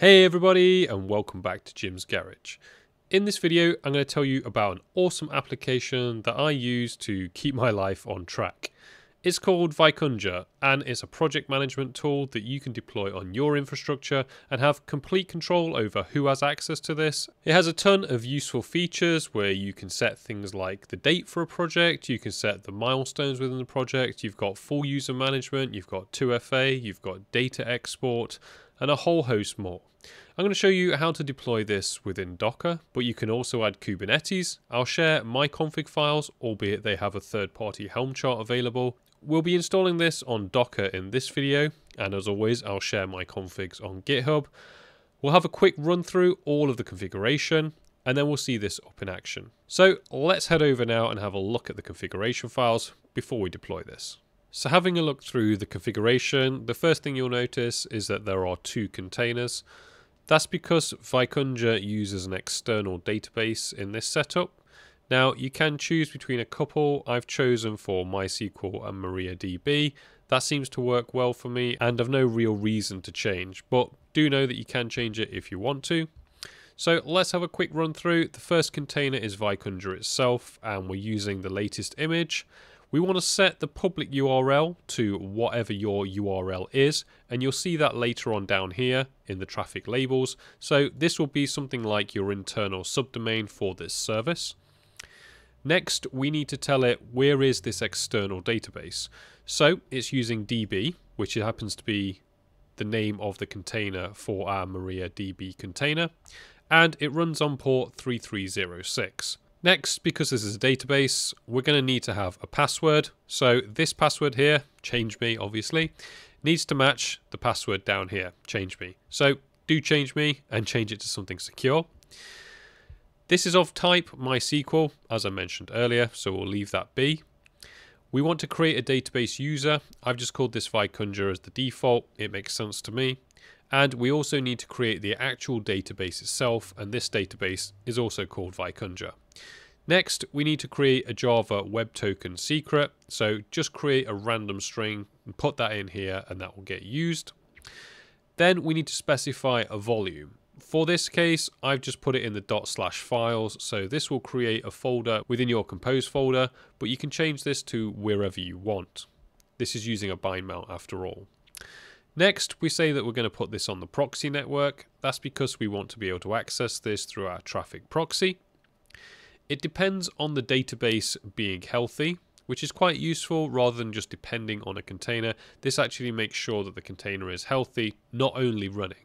Hey everybody, and welcome back to Jim's Garage. In this video, I'm going to tell you about an awesome application that I use to keep my life on track. It's called Vikunja, and it's a project management tool that you can deploy on your infrastructure and have complete control over who has access to this. It has a ton of useful features where you can set things like the date for a project, you can set the milestones within the project, you've got full user management, you've got 2FA, you've got data export, and a whole host more. I'm going to show you how to deploy this within Docker, but you can also add Kubernetes. I'll share my config files, albeit they have a third-party Helm chart available. We'll be installing this on Docker in this video, and as always, I'll share my configs on GitHub. We'll have a quick run through all of the configuration, and then we'll see this up in action. So let's head over now and have a look at the configuration files before we deploy this. So having a look through the configuration, the first thing you'll notice is that there are two containers. That's because Vikunja uses an external database in this setup. Now you can choose between a couple. I've chosen for MySQL and MariaDB. That seems to work well for me and I've no real reason to change, but do know that you can change it if you want to. So let's have a quick run through. The first container is Vikunja itself and we're using the latest image. We want to set the public URL to whatever your URL is, and you'll see that later on down here in the traffic labels. So this will be something like your internal subdomain for this service. Next, we need to tell it where is this external database. So it's using DB, which happens to be the name of the container for our MariaDB container, and it runs on port 3306. Next, because this is a database, we're going to need to have a password. So this password here, change me obviously, needs to match the password down here, change me. So do change me and change it to something secure. This is of type MySQL, as I mentioned earlier, so we'll leave that be. We want to create a database user. I've just called this Vikunja as the default. It makes sense to me. And we also need to create the actual database itself, and this database is also called Vikunja. Next, we need to create a Java web token secret. So just create a random string and put that in here and that will get used. Then we need to specify a volume. For this case, I've just put it in the ./files. So this will create a folder within your compose folder, but you can change this to wherever you want. This is using a bind mount after all. Next, we say that we're going to put this on the proxy network. That's because we want to be able to access this through our traffic proxy. It depends on the database being healthy, which is quite useful rather than just depending on a container. This actually makes sure that the container is healthy, not only running.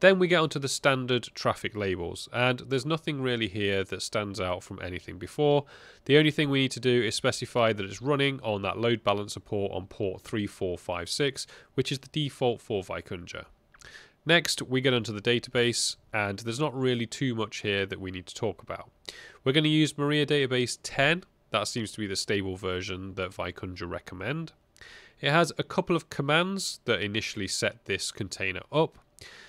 Then we get onto the standard traffic labels, and there's nothing really here that stands out from anything before. The only thing we need to do is specify that it's running on that load balancer port on port 3456, which is the default for Vikunja. Next, we get onto the database, and there's not really too much here that we need to talk about. We're going to use MariaDB 10. That seems to be the stable version that Vikunja recommend. It has a couple of commands that initially set this container up.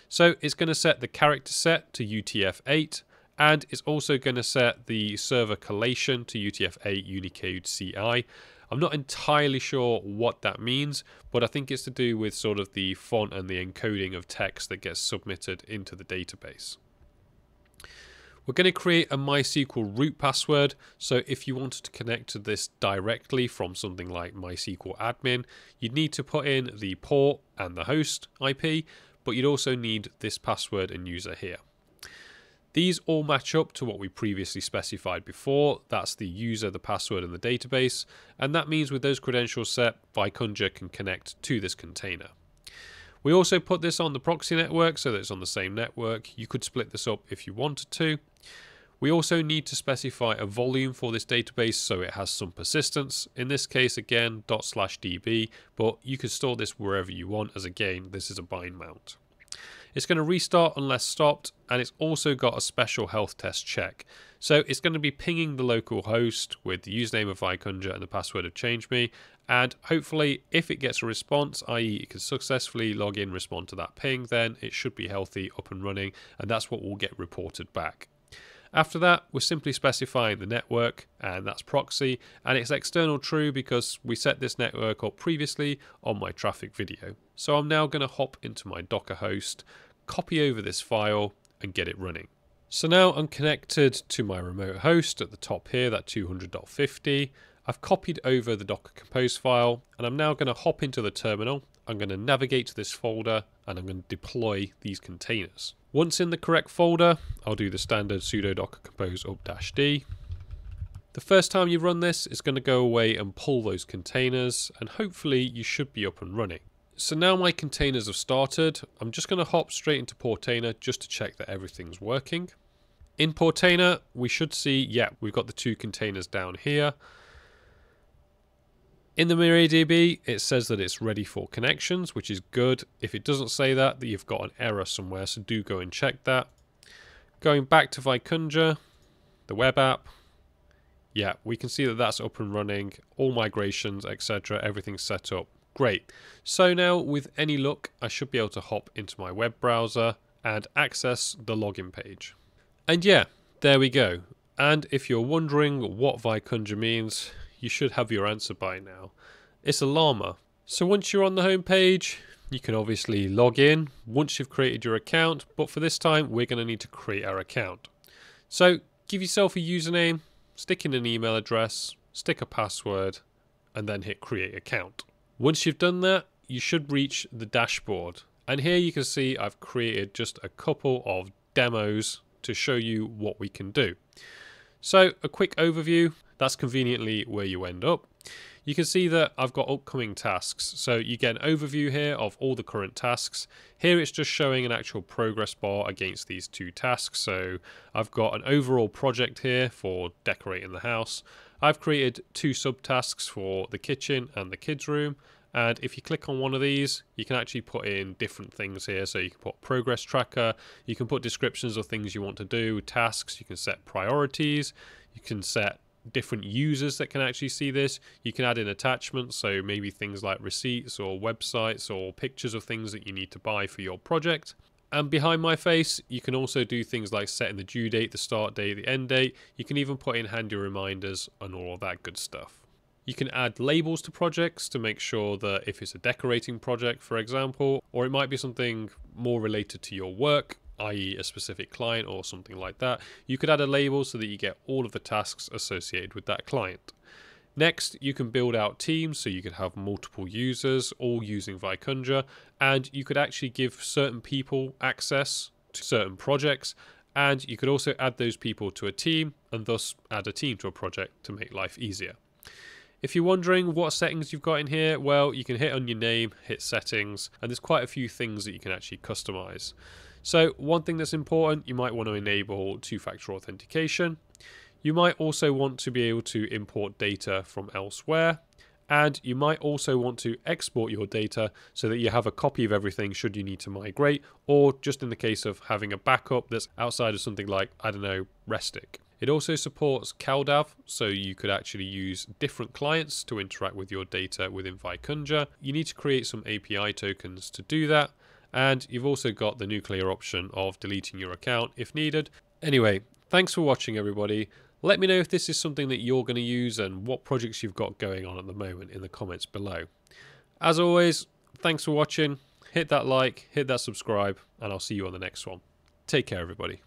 So it's going to set the character set to UTF-8, and it's also going to set the server collation to UTF-8 Unicode CI. I'm not entirely sure what that means, but I think it's to do with sort of the font and the encoding of text that gets submitted into the database. We're going to create a MySQL root password. So if you wanted to connect to this directly from something like MySQL admin, you'd need to put in the port and the host IP, but you'd also need this password and user here. These all match up to what we previously specified before. That's the user, the password, and the database. And that means with those credentials set, Vikunja can connect to this container. We also put this on the proxy network so that it's on the same network. You could split this up if you wanted to. We also need to specify a volume for this database so it has some persistence. In this case, again, ./db, but you can store this wherever you want, as again, this is a bind mount. It's going to restart unless stopped, and it's also got a special health test check. So it's going to be pinging the local host with the username of Vikunja and the password of ChangeMe, and hopefully if it gets a response, i.e. it can successfully log in, respond to that ping, then it should be healthy, up and running, and that's what will get reported back. After that, we're simply specifying the network, and that's proxy, and it's external true because we set this network up previously on my traffic video. So I'm now going to hop into my Docker host, copy over this file and get it running. So now I'm connected to my remote host at the top here, that 200.50. I've copied over the Docker Compose file, and I'm now going to hop into the terminal. I'm going to navigate to this folder, and I'm going to deploy these containers. Once in the correct folder, I'll do the standard sudo docker compose up-d. The first time you run this, it's going to go away and pull those containers, and hopefully you should be up and running. So now my containers have started. I'm just going to hop straight into Portainer just to check that everything's working. In Portainer, we should see, yeah, we've got the two containers down here. In the MariaDB, it says that it's ready for connections, which is good. If it doesn't say that, you've got an error somewhere, so do go and check that. Going back to Vikunja, the web app, yeah, we can see that that's up and running, all migrations, etc., everything's set up. Great. So now with any luck, I should be able to hop into my web browser and access the login page. And yeah, there we go. And if you're wondering what Vikunja means, you should have your answer by now. It's a llama. So once you're on the home page, you can obviously log in once you've created your account. But for this time, we're going to need to create our account. So give yourself a username, stick in an email address, stick a password, and then hit create account. Once you've done that, you should reach the dashboard. And here you can see I've created just a couple of demos to show you what we can do. So a quick overview, that's conveniently where you end up. You can see that I've got upcoming tasks. So you get an overview here of all the current tasks. Here it's just showing an actual progress bar against these two tasks. So I've got an overall project here for decorating the house. I've created two subtasks for the kitchen and the kids' room, and if you click on one of these, you can actually put in different things here. So you can put progress tracker, you can put descriptions of things you want to do, tasks, you can set priorities, you can set different users that can actually see this, you can add in attachments, so maybe things like receipts or websites or pictures of things that you need to buy for your project. And behind my face, you can also do things like setting the due date, the start date, the end date. You can even put in handy reminders and all of that good stuff. You can add labels to projects to make sure that if it's a decorating project, for example, or it might be something more related to your work, i.e. a specific client or something like that, you could add a label so that you get all of the tasks associated with that client. Next, you can build out teams, so you could have multiple users all using Vikunja, and you could actually give certain people access to certain projects, and you could also add those people to a team and thus add a team to a project to make life easier. If you're wondering what settings you've got in here, well, you can hit on your name, hit settings, and there's quite a few things that you can actually customize. So one thing that's important, you might want to enable two-factor authentication. You might also want to be able to import data from elsewhere, and you might also want to export your data so that you have a copy of everything should you need to migrate, or just in the case of having a backup that's outside of something like, I don't know, Restic. It also supports CalDAV, so you could actually use different clients to interact with your data within Vikunja. You need to create some API tokens to do that, and you've also got the nuclear option of deleting your account if needed. Anyway, thanks for watching, everybody. Let me know if this is something that you're going to use and what projects you've got going on at the moment in the comments below. As always, thanks for watching. Hit that like, hit that subscribe, and I'll see you on the next one. Take care, everybody.